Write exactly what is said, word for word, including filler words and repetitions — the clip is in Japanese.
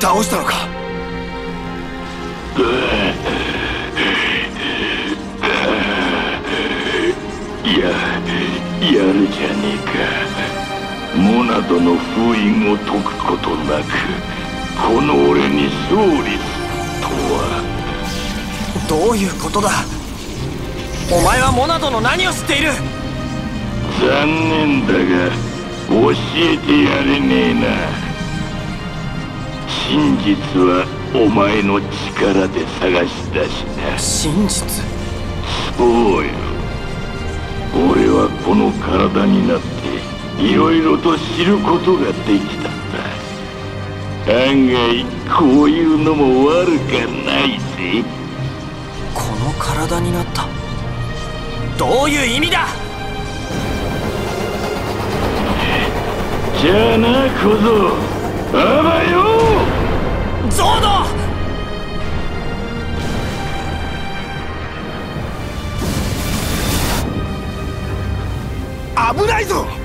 倒したのか？や、やるじゃねえか。モナドの封印を解くことなくこの俺に勝利とは。どういうことだ？お前はモナドの何を知っている？残念だが教えてやれねえな。真実はお前の力で探し出しな。真実？そうよ。俺はこの体になっていろいろと知ることができたんだ。案外こういうのも悪くないぜ。この体になった？どういう意味だ？じゃあな小僧、あばよ！ゾード！危ないぞ！